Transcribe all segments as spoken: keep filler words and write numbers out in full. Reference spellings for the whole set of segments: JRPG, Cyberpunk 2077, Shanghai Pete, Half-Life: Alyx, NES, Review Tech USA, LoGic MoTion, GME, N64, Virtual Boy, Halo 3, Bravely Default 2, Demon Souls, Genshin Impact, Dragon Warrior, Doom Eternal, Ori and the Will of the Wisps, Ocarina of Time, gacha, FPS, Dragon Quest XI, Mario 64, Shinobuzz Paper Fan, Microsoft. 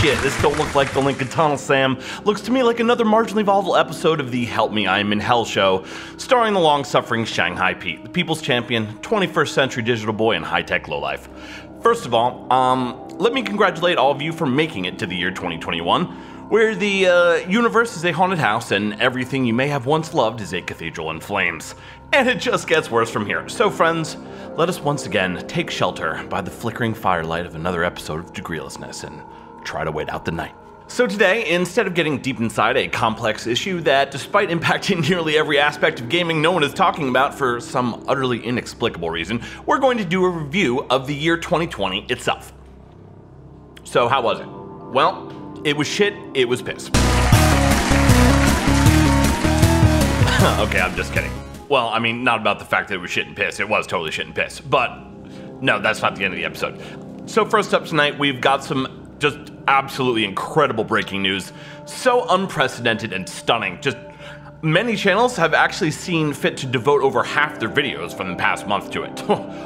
shit, this don't look like the Lincoln Tunnel, Sam. Looks to me like another marginally volatile episode of the Help Me I'm in Hell show, starring the long-suffering Shanghai Pete, the people's champion, twenty-first century digital boy, and high-tech lowlife. First of all, um, let me congratulate all of you for making it to the year twenty twenty-one, where the uh, universe is a haunted house and everything you may have once loved is a cathedral in flames. And it just gets worse from here. So friends, let us once again take shelter by the flickering firelight of another episode of Degreelessness and try to wait out the night. So today, instead of getting deep inside a complex issue that, despite impacting nearly every aspect of gaming no one is talking about for some utterly inexplicable reason, we're going to do a review of the year twenty twenty itself. So how was it? Well, it was shit, it was piss. Okay, I'm just kidding. Well, I mean, not about the fact that it was shit and piss. It was totally shit and piss, but no, that's not the end of the episode. So first up tonight, we've got some just absolutely incredible breaking news. So unprecedented and stunning. Just many channels have actually seen fit to devote over half their videos from the past month to it.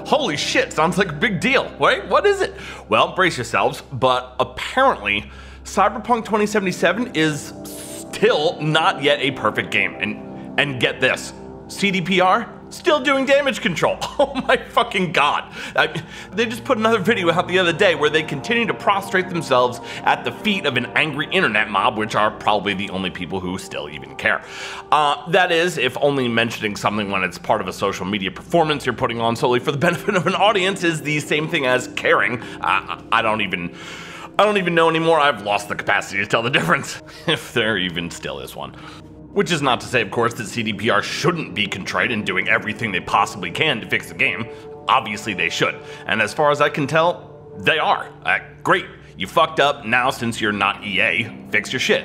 Holy shit, sounds like a big deal, right? What is it? Well, brace yourselves, but apparently Cyberpunk twenty seventy-seven is still not yet a perfect game, and, and get this. C D P R, still doing damage control. Oh my fucking god. I, they just put another video out the other day where they continue to prostrate themselves at the feet of an angry internet mob, which are probably the only people who still even care. Uh, that is, if only mentioning something when it's part of a social media performance you're putting on solely for the benefit of an audience is the same thing as caring. I, I don't even... I don't even know anymore. I've lost the capacity to tell the difference. If there even still is one. Which is not to say, of course, that C D P R shouldn't be contrite in doing everything they possibly can to fix the game. Obviously they should, and as far as I can tell, they are. Uh, great, you fucked up, now since you're not E A, fix your shit.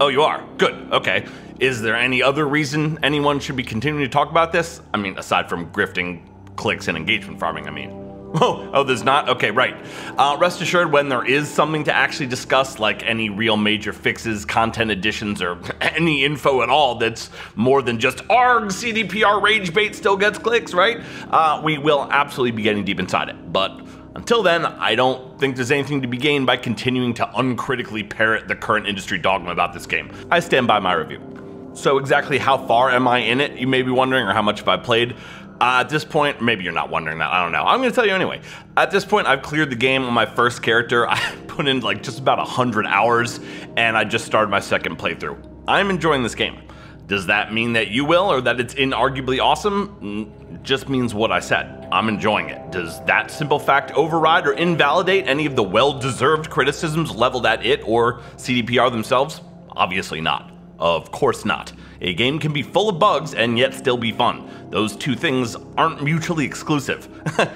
Oh, you are? Good, okay. Is there any other reason anyone should be continuing to talk about this? I mean, aside from grifting, clicks, and engagement farming, I mean. Oh, oh, there's not? Okay, right. Uh, rest assured, when there is something to actually discuss, like any real major fixes, content additions, or any info at all that's more than just ARG, C D P R rage bait still gets clicks, right? Uh, we will absolutely be getting deep inside it. But until then, I don't think there's anything to be gained by continuing to uncritically parrot the current industry dogma about this game. I stand by my review. So exactly how far am I in it, you may be wondering, or how much have I played? Uh, at this point, maybe you're not wondering that, I don't know. I'm gonna tell you anyway. At this point, I've cleared the game on my first character. I put in like just about one hundred hours, and I just started my second playthrough. I'm enjoying this game. Does that mean that you will, or that it's inarguably awesome? It just means what I said. I'm enjoying it. Does that simple fact override or invalidate any of the well-deserved criticisms leveled at it or C D P R themselves? Obviously not. Of course not. A game can be full of bugs and yet still be fun. Those two things aren't mutually exclusive.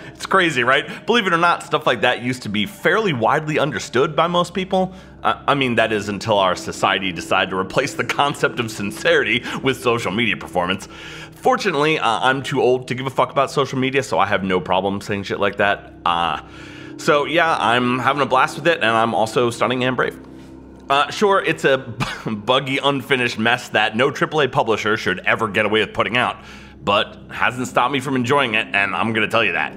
It's crazy, right? Believe it or not, stuff like that used to be fairly widely understood by most people. Uh, I mean, that is until our society decided to replace the concept of sincerity with social media performance. Fortunately, uh, I'm too old to give a fuck about social media, so I have no problem saying shit like that. Uh, so yeah, I'm having a blast with it, and I'm also stunning and brave. Uh, sure, it's a buggy, unfinished mess that no triple A publisher should ever get away with putting out, but hasn't stopped me from enjoying it, and I'm gonna tell you that.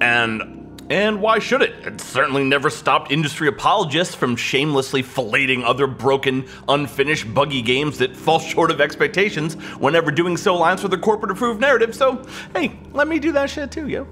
And and why should it? It certainly never stopped industry apologists from shamelessly filleting other broken, unfinished, buggy games that fall short of expectations whenever doing so aligns with their corporate-approved narrative, so hey, let me do that shit too, yo.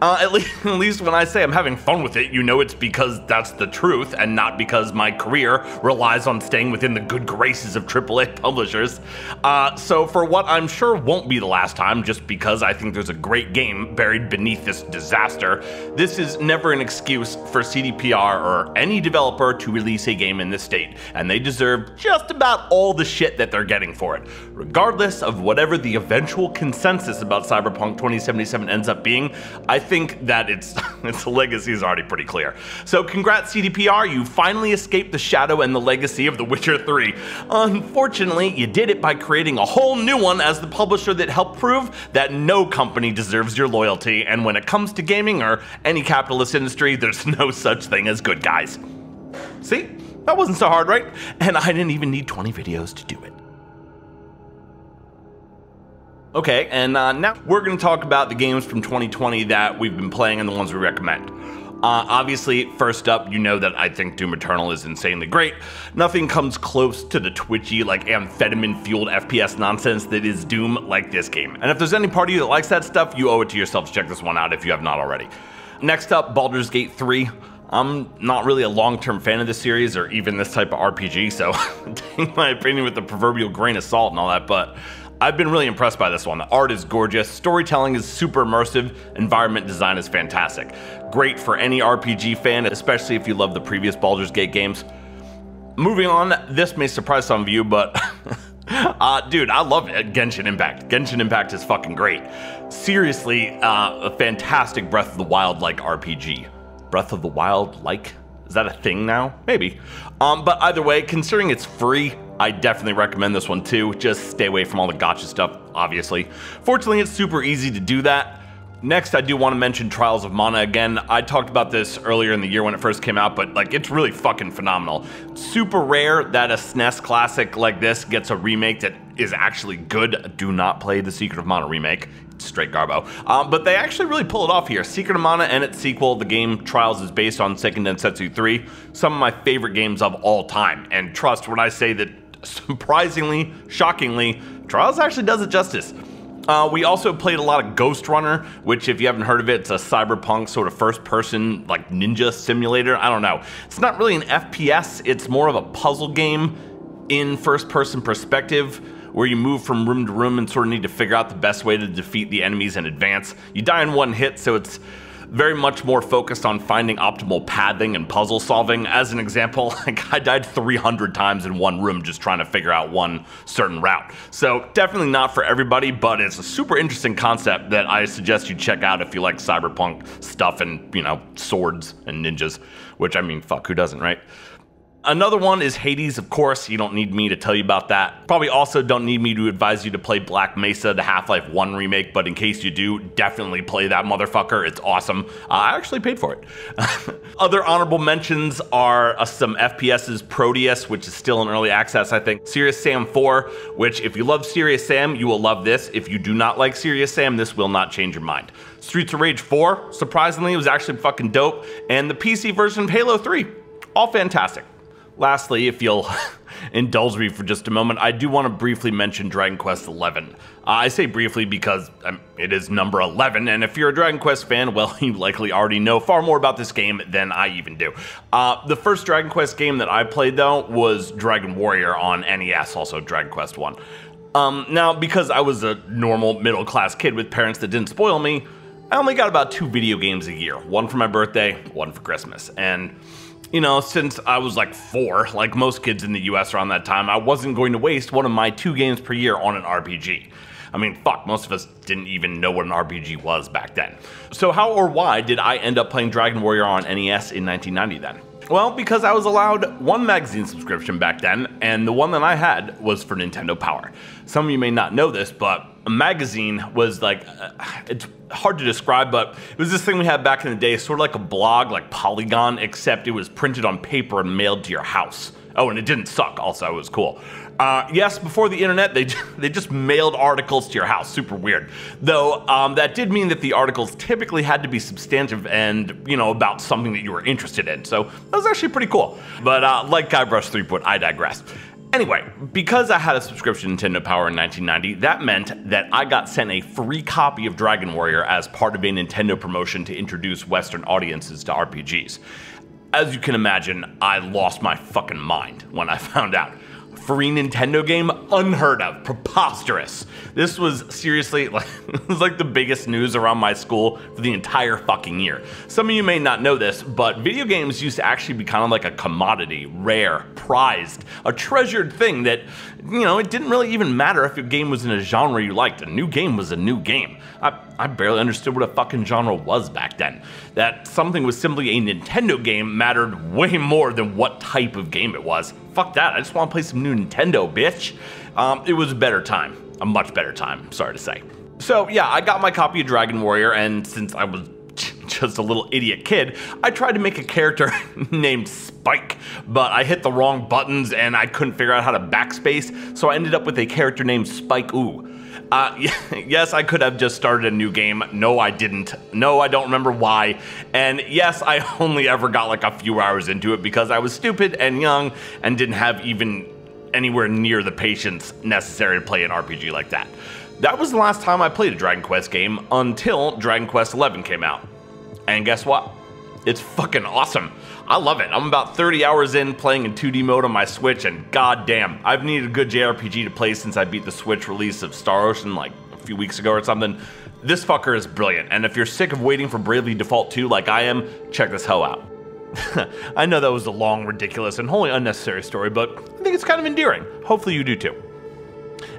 Uh, at least, at least when I say I'm having fun with it, you know it's because that's the truth and not because my career relies on staying within the good graces of triple A publishers. Uh, so for what I'm sure won't be the last time, just because I think there's a great game buried beneath this disaster, this is never an excuse for C D P R or any developer to release a game in this state, and they deserve just about all the shit that they're getting for it. Regardless of whatever the eventual consensus about Cyberpunk twenty seventy-seven ends up being, I think that its its legacy is already pretty clear. So congrats C D P R, you finally escaped the shadow and the legacy of The Witcher three. Unfortunately, you did it by creating a whole new one as the publisher that helped prove that no company deserves your loyalty, and when it comes to gaming or any capitalist industry, there's no such thing as good guys. See? That wasn't so hard, right? And I didn't even need twenty videos to do it. Okay, and uh, now we're going to talk about the games from twenty twenty that we've been playing and the ones we recommend. Uh, obviously, first up, you know that I think Doom Eternal is insanely great. Nothing comes close to the twitchy, like, amphetamine-fueled F P S nonsense that is Doom like this game. And if there's any part of you that likes that stuff, you owe it to yourself to check this one out if you have not already. Next up, Baldur's Gate three. I'm not really a long-term fan of this series or even this type of R P G, so take my opinion with the proverbial grain of salt and all that, but I've been really impressed by this one. The art is gorgeous, storytelling is super immersive, environment design is fantastic. Great for any R P G fan, especially if you love the previous Baldur's Gate games. Moving on, this may surprise some of you, but uh, dude, I love it. Genshin Impact. Genshin Impact is fucking great. Seriously, uh, a fantastic Breath of the Wild-like R P G. Breath of the Wild-like? Is that a thing now? Maybe. Um, but either way, considering it's free, I definitely recommend this one too. Just stay away from all the gacha stuff, obviously. Fortunately, it's super easy to do that. Next, I do want to mention Trials of Mana again. I talked about this earlier in the year when it first came out, but like, it's really fucking phenomenal. Super rare that a S N E S classic like this gets a remake that is actually good. Do not play the Secret of Mana remake. It's straight garbo. Um, but they actually really pull it off here. Secret of Mana and its sequel, the game Trials, is based on Seiken Densetsu three, some of my favorite games of all time. And trust when I say that, surprisingly, shockingly, Trials actually does it justice. Uh, we also played a lot of Ghost Runner, which if you haven't heard of it, it's a cyberpunk sort of first-person like ninja simulator. I don't know. It's not really an F P S. It's more of a puzzle game in first-person perspective where you move from room to room and sort of need to figure out the best way to defeat the enemies in advance. You die in one hit, so it's very much more focused on finding optimal pathing and puzzle solving. As an example, like I died three hundred times in one room just trying to figure out one certain route. So definitely not for everybody, but it's a super interesting concept that I suggest you check out if you like cyberpunk stuff and, you know, swords and ninjas, which I mean, fuck, who doesn't, right? Another one is Hades, of course. You don't need me to tell you about that. Probably also don't need me to advise you to play Black Mesa, the Half-Life one remake, but in case you do, definitely play that motherfucker. It's awesome. Uh, I actually paid for it. Other honorable mentions are uh, some F P S's Proteus, which is still in early access, I think. Sirius Sam four, which if you love Sirius Sam, you will love this. If you do not like Sirius Sam, this will not change your mind. Streets of Rage four, surprisingly, was actually fucking dope. And the P C version of Halo three, all fantastic. Lastly, if you'll indulge me for just a moment, I do want to briefly mention Dragon Quest eleven. Uh, I say briefly because um, it is number eleven, and if you're a Dragon Quest fan, well, you likely already know far more about this game than I even do. Uh, the first Dragon Quest game that I played, though, was Dragon Warrior on N E S, also Dragon Quest one. Um, now, because I was a normal middle-class kid with parents that didn't spoil me, I only got about two video games a year. One for my birthday, one for Christmas, and you know, since I was like four, like most kids in the U S around that time, I wasn't going to waste one of my two games per year on an R P G. I mean, fuck, most of us didn't even know what an R P G was back then. So how or why did I end up playing Dragon Warrior on N E S in nineteen ninety then? Well, because I was allowed one magazine subscription back then, and the one that I had was for Nintendo Power. Some of you may not know this, but a magazine was like, uh, it's hard to describe, but it was this thing we had back in the day, sort of like a blog, like Polygon, except it was printed on paper and mailed to your house. Oh, and it didn't suck, also, it was cool. Uh, yes, before the internet, they, they just mailed articles to your house, super weird. Though, um, that did mean that the articles typically had to be substantive and, you know, about something that you were interested in, so that was actually pretty cool. But, uh, like Guybrush Threepwood, I digress. Anyway, because I had a subscription to Nintendo Power in nineteen ninety, that meant that I got sent a free copy of Dragon Warrior as part of a Nintendo promotion to introduce Western audiences to R P Gs. As you can imagine, I lost my fucking mind when I found out. Free Nintendo game? Unheard of. Preposterous. This was seriously like, it was like the biggest news around my school for the entire fucking year. Some of you may not know this, but video games used to actually be kind of like a commodity, rare, prized, a treasured thing that, you know, it didn't really even matter if your game was in a genre you liked. A new game was a new game. I, I barely understood what a fucking genre was back then. That something was simply a Nintendo game mattered way more than what type of game it was. Fuck that, I just want to play some new Nintendo, bitch. Um, it was a better time, a much better time, sorry to say. So yeah, I got my copy of Dragon Warrior, and since I was just a little idiot kid, I tried to make a character named Spike, but I hit the wrong buttons and I couldn't figure out how to backspace, so I ended up with a character named Spike-Oo. Uh, yes, I could have just started a new game. No, I didn't. No, I don't remember why. And yes, I only ever got like a few hours into it because I was stupid and young and didn't have even anywhere near the patience necessary to play an R P G like that. That was the last time I played a Dragon Quest game until Dragon Quest eleven came out. And guess what? It's fucking awesome. I love it. I'm about thirty hours in playing in two D mode on my Switch, and goddamn, I've needed a good J R P G to play since I beat the Switch release of Star Ocean like a few weeks ago or something. This fucker is brilliant, and if you're sick of waiting for Bravely Default two like I am, check this hell out. I know that was a long, ridiculous, and wholly unnecessary story, but I think it's kind of endearing. Hopefully you do too.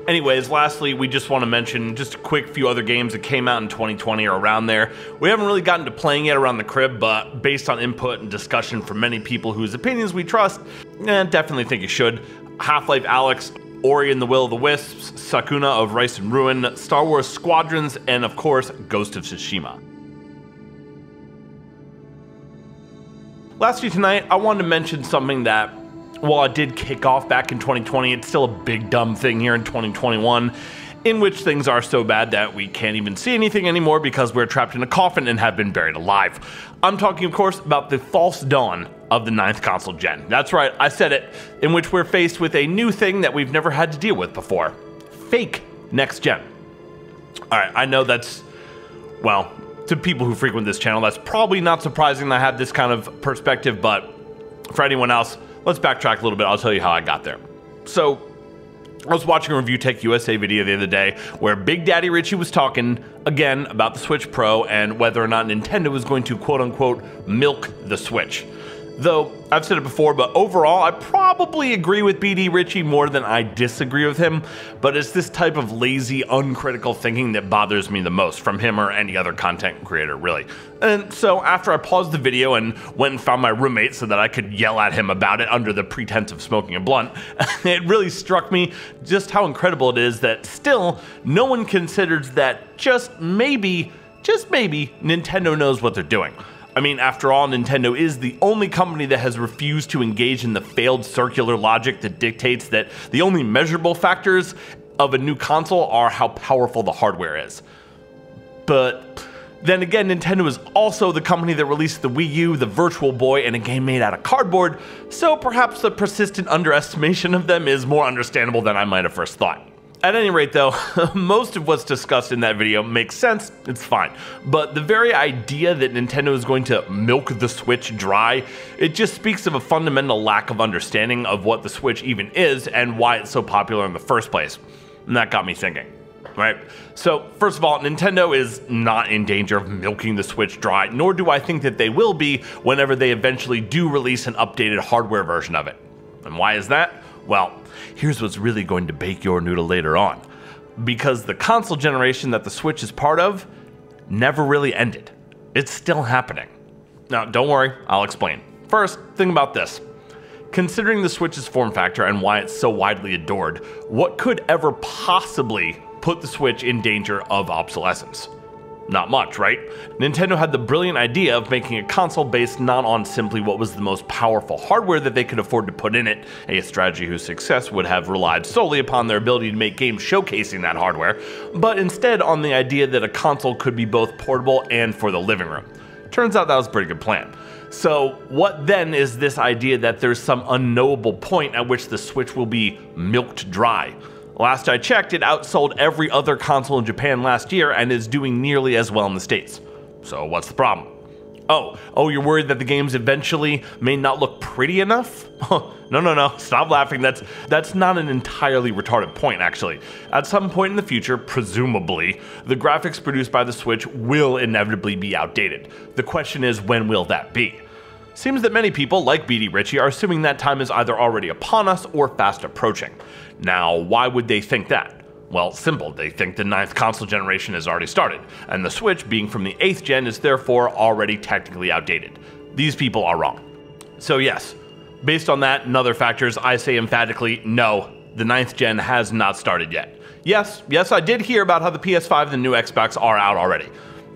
Anyways, lastly, we just want to mention just a quick few other games that came out in twenty twenty or around there. We haven't really gotten to playing yet around the crib, but based on input and discussion from many people whose opinions we trust, eh, definitely think you should. Half-Life: Alyx, Ori and the Will of the Wisps, Sakuna of Rice and Ruin, Star Wars Squadrons, and of course, Ghost of Tsushima. Lastly tonight, I wanted to mention something that, while I did kick off back in twenty twenty, it's still a big dumb thing here in twenty twenty-one, in which things are so bad that we can't even see anything anymore because we're trapped in a coffin and have been buried alive. I'm talking, of course, about the false dawn of the ninth console gen. That's right, I said it, in which we're faced with a new thing that we've never had to deal with before. Fake next gen. All right, I know that's, well, to people who frequent this channel, that's probably not surprising that I have this kind of perspective, but for anyone else, let's backtrack a little bit. I'll tell you how I got there. So I was watching a Review Tech U S A video the other day where Big Daddy Richie was talking again about the Switch Pro and whether or not Nintendo was going to quote unquote milk the Switch. Though I've said it before, but overall, I probably agree with B D Richie more than I disagree with him, but it's this type of lazy, uncritical thinking that bothers me the most from him or any other content creator, really. And so after I paused the video and went and found my roommate so that I could yell at him about it under the pretense of smoking a blunt, it really struck me just how incredible it is that still no one considers that just maybe, just maybe, Nintendo knows what they're doing. I mean, after all, Nintendo is the only company that has refused to engage in the failed circular logic that dictates that the only measurable factors of a new console are how powerful the hardware is. But then again, Nintendo is also the company that released the Wii U, the Virtual Boy, and a game made out of cardboard, so perhaps the persistent underestimation of them is more understandable than I might have first thought. At any rate though, most of what's discussed in that video makes sense, it's fine. But the very idea that Nintendo is going to milk the Switch dry, it just speaks of a fundamental lack of understanding of what the Switch even is and why it's so popular in the first place. And that got me thinking, right? So first of all, Nintendo is not in danger of milking the Switch dry, nor do I think that they will be whenever they eventually do release an updated hardware version of it. And why is that? Well, here's what's really going to bake your noodle later on. Because the console generation that the Switch is part of never really ended. It's still happening. Now, don't worry, I'll explain. First, think about this. Considering the Switch's form factor and why it's so widely adored, what could ever possibly put the Switch in danger of obsolescence? Not much, right? Nintendo had the brilliant idea of making a console based not on simply what was the most powerful hardware that they could afford to put in it, a strategy whose success would have relied solely upon their ability to make games showcasing that hardware, but instead on the idea that a console could be both portable and for the living room. Turns out that was a pretty good plan. So what then is this idea that there's some unknowable point at which the Switch will be milked dry? Last I checked, it outsold every other console in Japan last year and is doing nearly as well in the States. So what's the problem? Oh, oh, you're worried that the games eventually may not look pretty enough? No, no, no, stop laughing. That's, that's not an entirely retarded point, actually. At some point in the future, presumably, the graphics produced by the Switch will inevitably be outdated. The question is, when will that be? Seems that many people, like B D Richie, are assuming that time is either already upon us or fast approaching. Now, why would they think that? Well, simple, they think the ninth console generation has already started, and the Switch, being from the eighth gen, is therefore already technically outdated. These people are wrong. So yes, based on that and other factors, I say emphatically, no, the ninth gen has not started yet. Yes, yes, I did hear about how the P S five and the new Xbox are out already.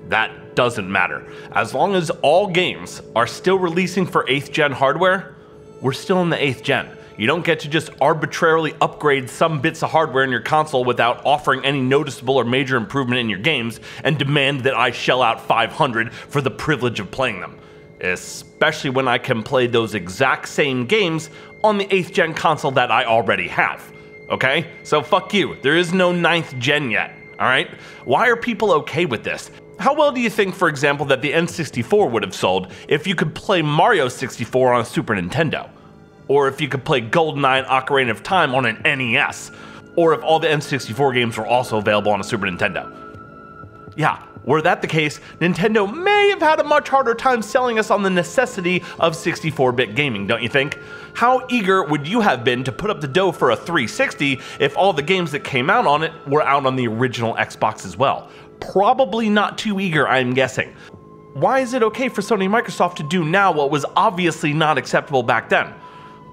That doesn't matter. As long as all games are still releasing for eighth gen hardware, we're still in the eighth gen. You don't get to just arbitrarily upgrade some bits of hardware in your console without offering any noticeable or major improvement in your games and demand that I shell out five hundred for the privilege of playing them. Especially when I can play those exact same games on the eighth gen console that I already have. Okay? So fuck you. There is no ninth gen yet. Alright? Why are people okay with this? How well do you think, for example, that the N sixty-four would have sold if you could play Mario sixty-four on a Super Nintendo? Or if you could play GoldenEye and Ocarina of Time on an N E S? Or if all the N sixty-four games were also available on a Super Nintendo? Yeah, were that the case, Nintendo may have had a much harder time selling us on the necessity of sixty-four bit gaming, don't you think? How eager would you have been to put up the dough for a three sixty if all the games that came out on it were out on the original Xbox as well? Probably not too eager, I'm guessing. Why is it okay for Sony and Microsoft to do now what was obviously not acceptable back then?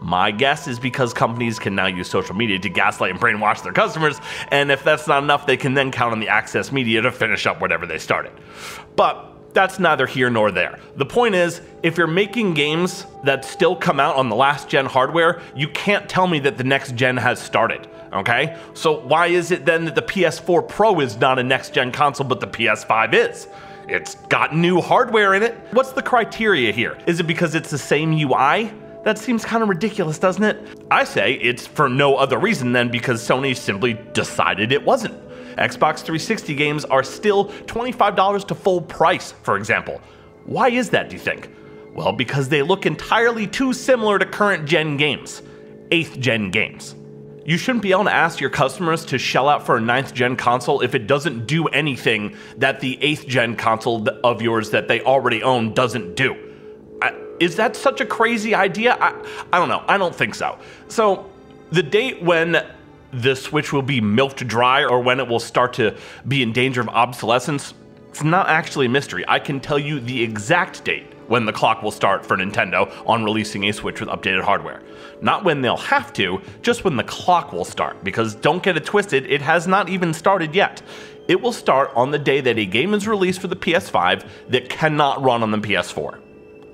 My guess is because companies can now use social media to gaslight and brainwash their customers, and if that's not enough, they can then count on the access media to finish up whatever they started. But that's neither here nor there. The point is, if you're making games that still come out on the last gen hardware, you can't tell me that the next gen has started, okay? So why is it then that the P S four Pro is not a next gen console, but the P S five is? It's got new hardware in it. What's the criteria here? Is it because it's the same U I? That seems kind of ridiculous, doesn't it? I say it's for no other reason than because Sony simply decided it wasn't. Xbox three sixty games are still twenty-five dollars to full price, for example. Why is that, do you think? Well, because they look entirely too similar to current gen games, eighth gen games. You shouldn't be able to ask your customers to shell out for a ninth gen console if it doesn't do anything that the eighth gen console of yours that they already own doesn't do. Is that such a crazy idea? I, I don't know, I don't think so. So the date when the Switch will be milked dry or when it will start to be in danger of obsolescence, it's not actually a mystery. I can tell you the exact date when the clock will start for Nintendo on releasing a Switch with updated hardware. Not when they'll have to, just when the clock will start, because don't get it twisted, it has not even started yet. It will start on the day that a game is released for the P S five that cannot run on the P S four.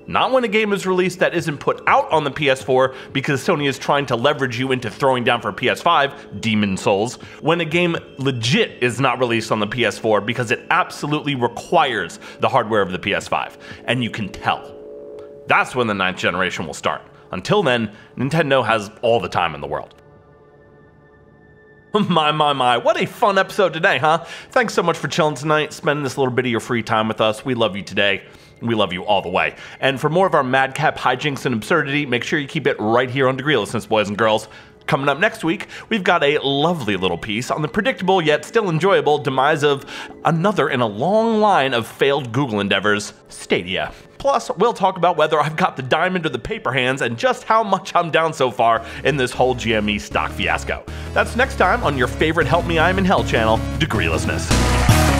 Not when a game is released that isn't put out on the P S four because Sony is trying to leverage you into throwing down for P S five, Demon Souls. When a game legit is not released on the P S four because it absolutely requires the hardware of the P S five. And you can tell. That's when the ninth generation will start. Until then, Nintendo has all the time in the world. My, my, my, what a fun episode today, huh? Thanks so much for chilling tonight, spending this little bit of your free time with us. We love you today. We love you all the way. And for more of our madcap hijinks and absurdity, make sure you keep it right here on Degreelessness, boys and girls. Coming up next week, we've got a lovely little piece on the predictable yet still enjoyable demise of another in a long line of failed Google endeavors, Stadia. Plus, we'll talk about whether I've got the diamond or the paper hands and just how much I'm down so far in this whole G M E stock fiasco. That's next time on your favorite Help Me I'm in Hell channel, Degreelessness.